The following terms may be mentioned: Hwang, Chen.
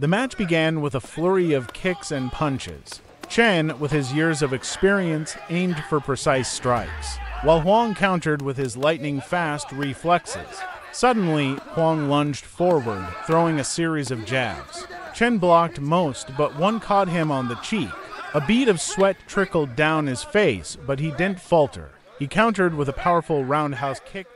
The match began with a flurry of kicks and punches. Chen, with his years of experience, aimed for precise strikes, while Hwang countered with his lightning-fast reflexes. Suddenly, Hwang lunged forward, throwing a series of jabs. Chen blocked most, but one caught him on the cheek. A bead of sweat trickled down his face, but he didn't falter. He countered with a powerful roundhouse kick.